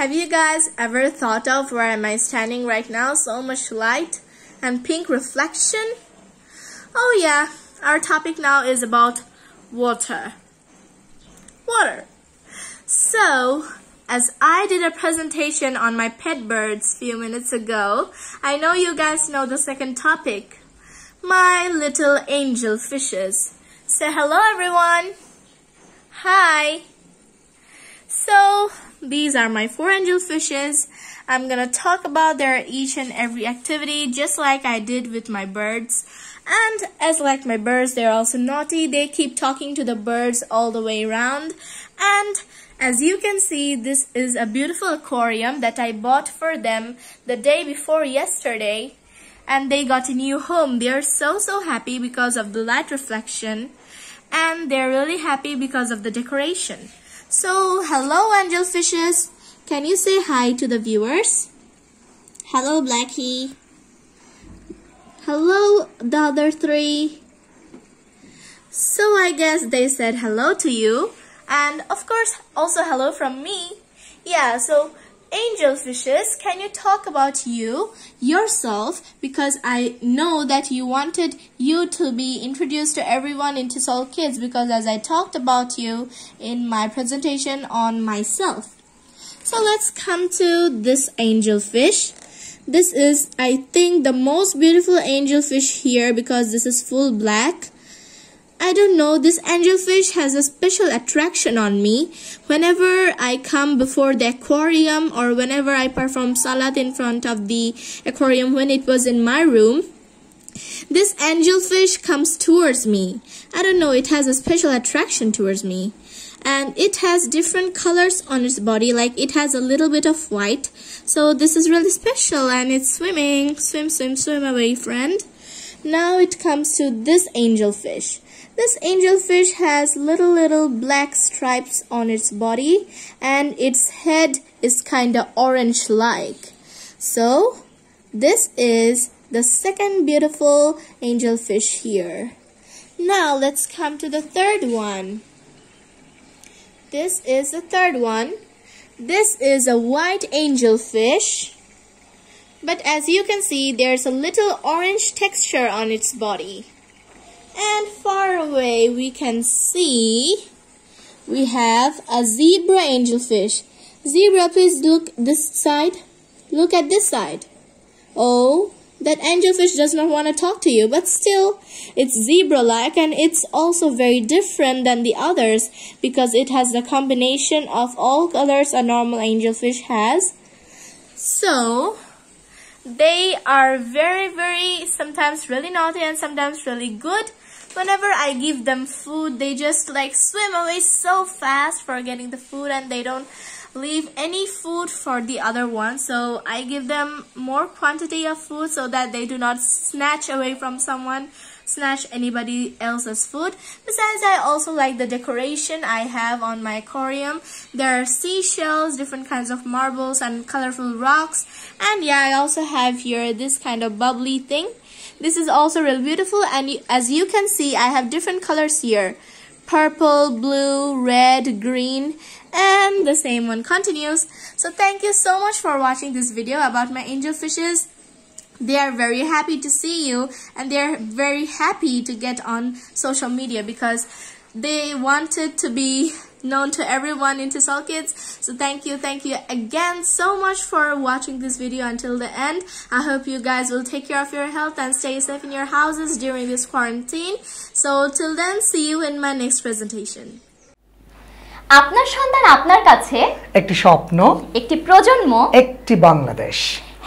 Have you guys ever thought of where am I standing right now? So much light and pink reflection. Oh yeah, our topic now is about water. Water. So, as I did a presentation on my pet birds a few minutes ago, I know you guys know the second topic, my little angel fishes. Say hello everyone. Hi. So, these are my 4 angel fishes. I'm gonna talk about their each and every activity just like I did with my birds. And as like my birds, they're also naughty. They keep talking to the birds all the way around. And as you can see, this is a beautiful aquarium that I bought for them the day before yesterday. And they got a new home. They're so happy because of the light reflection. And they're really happy because of the decoration. So, hello angel fishes. Can you say hi to the viewers? Hello Blackie. Hello the other 3. So I guess they said hello to you. And of course also hello from me. Yeah, so angel fishes, can you talk about you, yourself? Because I know that you wanted you to be introduced to everyone in Tesol Kids, because as I talked about you in my presentation on myself. So let's come to this angel fish. This is, I think, the most beautiful angel fish here because this is full black. I don't know, this angel fish has a special attraction on me. Whenever I come before the aquarium or whenever I perform salat in front of the aquarium when it was in my room, this angel fish comes towards me. I don't know, it has a special attraction towards me. And it has different colors on its body, like it has a little bit of white. So this is really special and it's swimming. Swim, swim, swim away, friend. Now it comes to this angel fish. This angel fish has little black stripes on its body and its head is kinda orange-like. So this is the second beautiful angel fish here. Now let's come to the third one. This is the third one. This is a white angel fish. But as you can see, there's a little orange texture on its body. And far away we can see we have a zebra angel fish. Zebra, please look this side. Look at this side. Oh, that angel fish does not want to talk to you, but still, it's zebra-like and it's also very different than the others because it has the combination of all colors a normal angel fish has. So, they are very sometimes really naughty and sometimes really good. Whenever I give them food, they just like swim away so fast for getting the food and they don't leave any food for the other one. So I give them more quantity of food so that they do not snatch away from someone, snatch anybody else's food. Besides, I also like the decoration I have on my aquarium. There are seashells, different kinds of marbles and colorful rocks. And yeah, I also have here this kind of bubbly thing. This is also really beautiful, and as you can see, I have different colors here. Purple, blue, red, green, and the same one continues. So thank you so much for watching this video about my angel fishes. They are very happy to see you and they are very happy to get on social media because they wanted to be known to everyone in Tesol Kids. So thank you again so much for watching this video until the end. I hope you guys will take care of your health and stay safe in your houses during this quarantine. So till then, see you in my next presentation. আপনার সন্তান আপনার কাছে একটি স্বপ্ন, একটি প্রজন্ম, একটি বাংলাদেশ।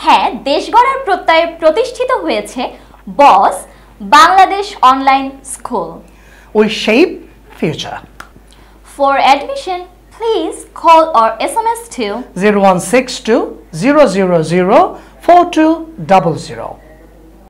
হ্যাঁ, দেশগড় প্রত্যয়ে প্রতিষ্ঠিত হয়েছে বস Bangladesh online school. We shape future. For admission, please call or SMS to 0162 000 4200.